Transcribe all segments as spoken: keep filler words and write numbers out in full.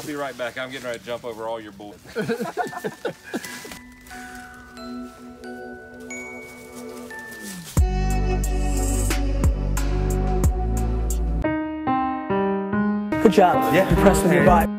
I'll be right back. I'm getting ready to jump over all your bull. Good job. Yeah. Impressed with your vibe.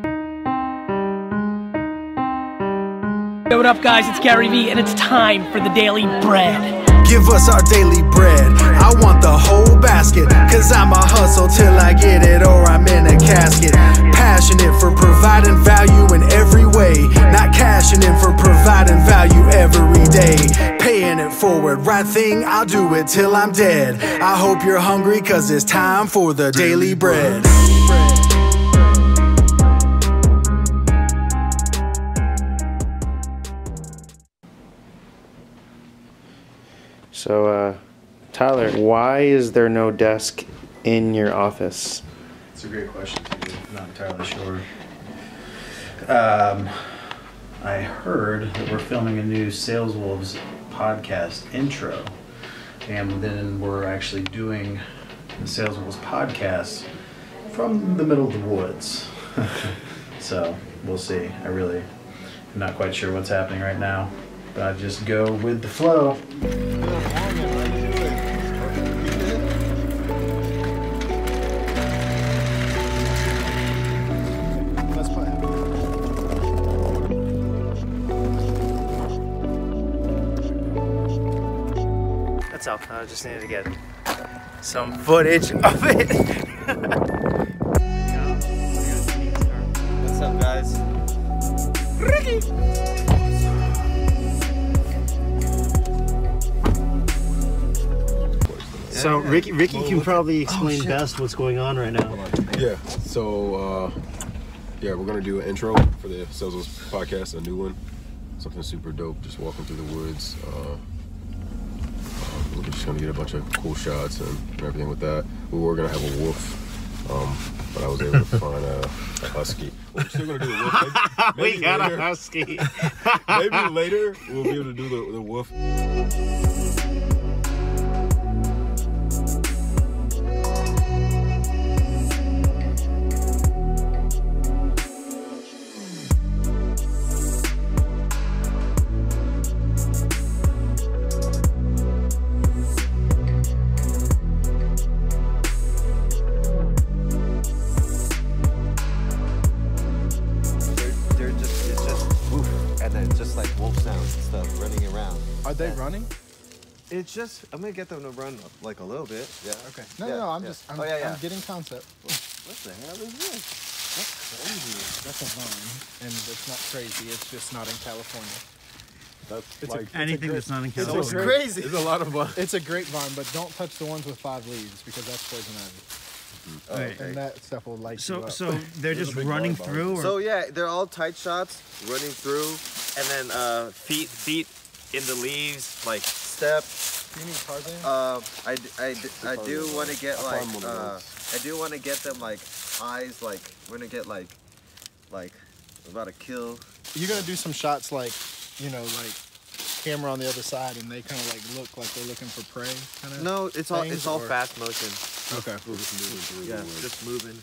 What up, guys? It's Gary V, and it's time for the Daily Bread. Give us our daily bread. I want the whole basket, cause I'm a hustle till I get it or I'm in a casket. Passionate for providing value in every way. Not cashing in for providing value every day. Paying it forward, right thing, I'll do it till I'm dead. I hope you're hungry, cause it's time for the Daily Bread. So, uh, Tyler, why is there no desk in your office? It's a great question, too. I'm not entirely sure. Um, I heard that we're filming a new Sales Wolves podcast intro, and then we're actually doing the Sales Wolves podcast from the middle of the woods. So, we'll see. I really am not quite sure what's happening right now. But I just go with the flow. That's all. I just needed to get some footage of it. What's up, guys? Ricky! So Ricky, Ricky can probably explain oh, best what's going on right now. Yeah. So, uh, yeah, we're gonna do an intro for the Sales Wolves podcast, a new one, something super dope. Just walking through the woods. Uh, we're just gonna get a bunch of cool shots and everything with that. We were gonna have a wolf, um, but I was able to find a, a husky. Well, we're still gonna do the wolf. Maybe, maybe we got later, a husky. Maybe later we'll be able to do the, the wolf. Are they yeah. running? It's just, I'm gonna get them to run like a little bit. Yeah. Okay. No, yeah, no, no, I'm yeah. just, I'm, oh, yeah, yeah. I'm getting concept. What, what the hell is this? That's crazy. That's a vine, and it's not crazy. It's just not in California. That's it's like a, anything it's a that's not in California. It's, it's great, crazy. It's a lot of vines. It's a grapevine, but don't touch the ones with five leaves because that's poison ivy. Oh, right. And that stuff will light so, you up. So they're just running through? Or? So yeah, they're all tight shots, running through, and then uh, feet, feet in the leaves, like step. You mean Tarzan? Uh, I, I, I do want to get like, uh, I do want to get them like eyes, like we're gonna get like, like about a kill. You're gonna do some shots like, you know, like camera on the other side, and they kind of like look like they're looking for prey. Kind of. No, it's all it's all fast motion. Okay. We're just moving. Yeah, just moving.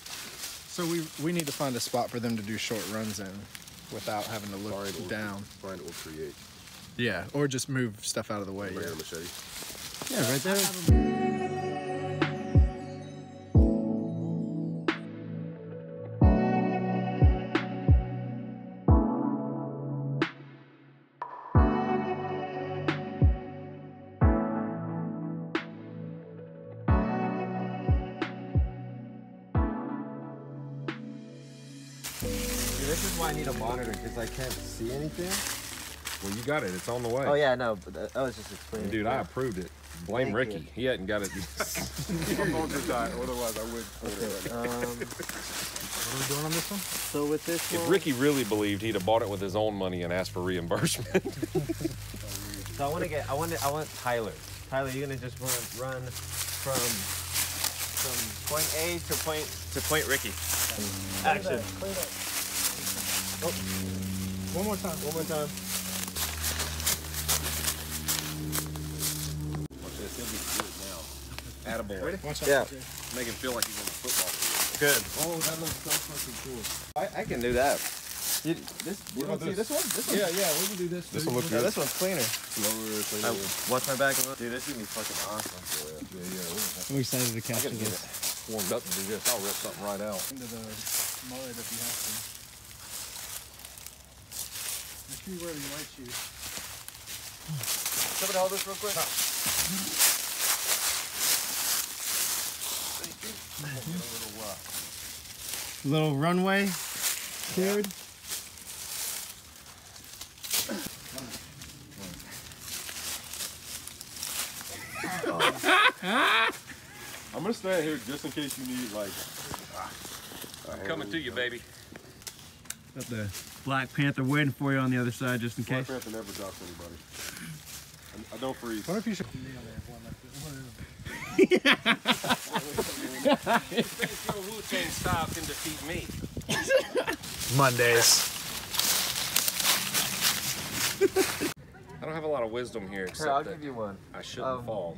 So we we need to find a spot for them to do short runs in, without having to look find down. Or, find or create. Yeah, or just move stuff out of the way. Yeah, machete. Yeah, right there. This is why I need a monitor, because I can't see anything. Well, you got it. It's on the way. Oh, yeah, no, but I was just explaining. Dude, yeah. I approved it. Blame Thank Ricky. You. He hadn't got it. I'm going to die, otherwise I would. Okay. um, what are we doing on this one? So with this one... If Ricky really believed, he'd have bought it with his own money and asked for reimbursement. So I want to get, I want to, I want Tyler. Tyler, you're going to just run, run from, from point A to point, to point Ricky. Action. Clean up. Oh. One more time, one more time. Watch this, he'll be good now. Attaboy. Ready? Watch out. Yeah. Make him feel like he's on the football field. good. Oh, that looks so fucking cool. I, I can do that. You, this, you don't see this? this one? This one? Yeah, yeah, we can do this. This one looks good. No, this one's cleaner. Lower, cleaner. I, watch my back a little. Dude, this is gonna be fucking awesome. Yeah, yeah, yeah. I'm excited to capture this. It warmed up to do this. I'll rip something right out. Into the mud if you have to. Just be wearing your white shoes. Somebody hold this real quick. Huh. A little, uh, little runway, dude. I'm gonna stand here just in case you need like. I'm coming to you, baby. Got the Black Panther waiting for you on the other side, just in Black case. Black Panther never drops anybody. I don't freeze. What if you should? Your Wu-Tang style can defeat me. Mondays. I don't have a lot of wisdom here, except hey, I'll that give you one. I shouldn't um, fall.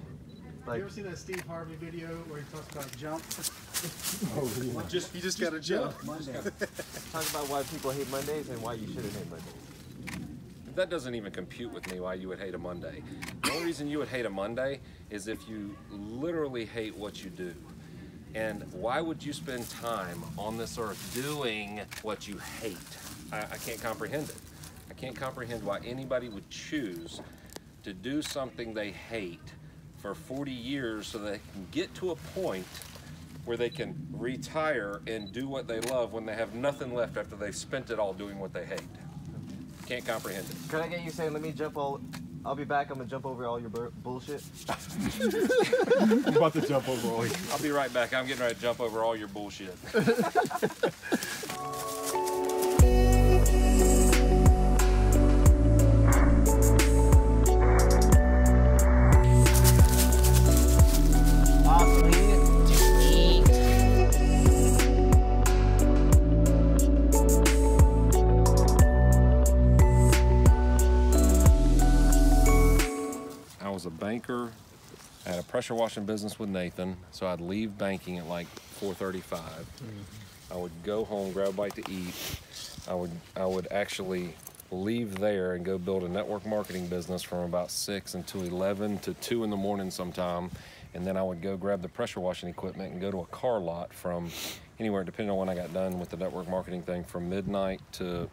Like, you ever seen that Steve Harvey video where he talks about jump? Oh, yeah. just, you just, just gotta jump. jump. Monday. Talk about why people hate Mondays and why you shouldn't hate Mondays. That doesn't even compute with me why you would hate a Monday. The only reason you would hate a Monday is if you literally hate what you do. And why would you spend time on this earth doing what you hate? I, I can't comprehend it. I can't comprehend why anybody would choose to do something they hate for forty years so they can get to a point where they can retire and do what they love when they have nothing left after they've spent it all doing what they hate. Can't comprehend it. Can I get you saying, let me jump all, I'll be back, I'm gonna jump over all your bur bullshit? I'm about to jump over all your I'll be right back, I'm getting ready to jump over all your bullshit. A banker at a pressure washing business with Nathan, so I'd leave banking at like four thirty-five. Mm-hmm. I would go home, grab a bite to eat. I would I would actually leave there and go build a network marketing business from about six until eleven to two in the morning sometime, and then I would go grab the pressure washing equipment and go to a car lot from anywhere, depending on when I got done with the network marketing thing, from midnight to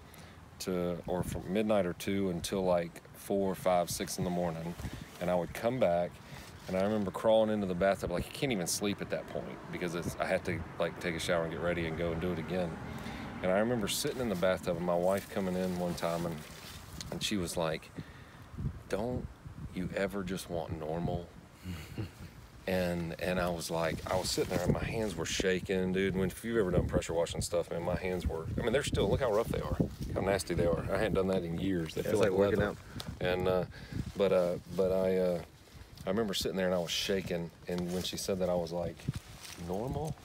to or from midnight or two until like four, five, six in the morning. And I would come back, and I remember crawling into the bathtub, like, you can't even sleep at that point because it's, I had to, like, take a shower and get ready and go and do it again. And I remember sitting in the bathtub and my wife coming in one time, and, and she was like, don't you ever just want normal? and and I was like, I was sitting there, and my hands were shaking, dude. When, if you've ever done pressure washing stuff, man, my hands were, I mean, they're still, look how rough they are, how nasty they are. I hadn't done that in years. They yeah, feel like, like working out. And, uh, But uh, but I uh, I remember sitting there and I was shaking, and when she said that I was like, normal?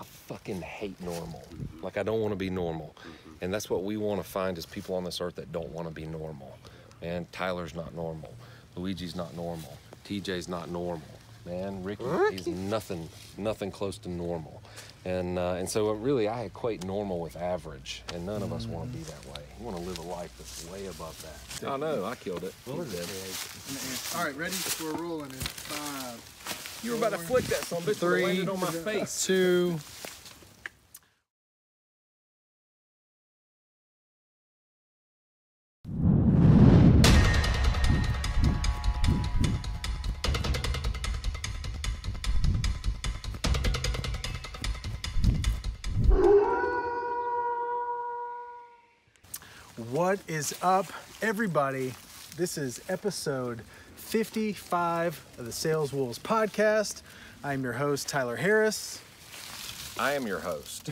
I fucking hate normal. Like, I don't want to be normal. And that's what we want to find is people on this earth that don't want to be normal. Man, Tyler's not normal. Luigi's not normal. T J's not normal. Man, Ricky, Ricky. he's nothing, nothing close to normal. And uh, and so really I equate normal with average, and none of us mm. want to be that way. We want to live a life that's way above that. I know, I killed it. Well, it is. All right, ready? We're rolling in five. You were about to flick that son, bitch. Three, landed on my face. Two. What is up, everybody? This is episode fifty-five of the Sales Wolves Podcast. I'm your host, Tyler Harris. I am your host,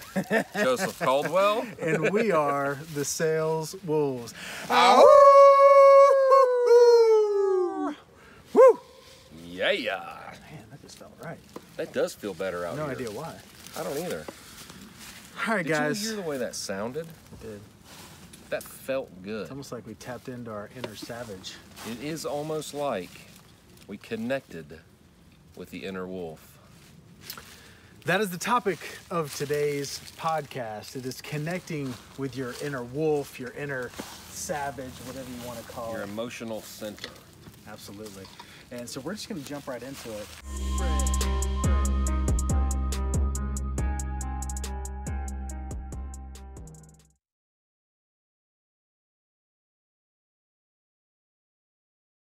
Joseph Caldwell. And we are the Sales Wolves. Ow! Woo! Yeah! Man, that just felt right. That does feel better out no here. No idea why. I don't either. All right, did guys. Did you hear the way that sounded? It did. That felt good. It's almost like we tapped into our inner savage. It is almost like we connected with the inner wolf. That is the topic of today's podcast. It is connecting with your inner wolf, your inner savage, whatever you want to call it. Your emotional center. Absolutely. And so we're just going to jump right into it.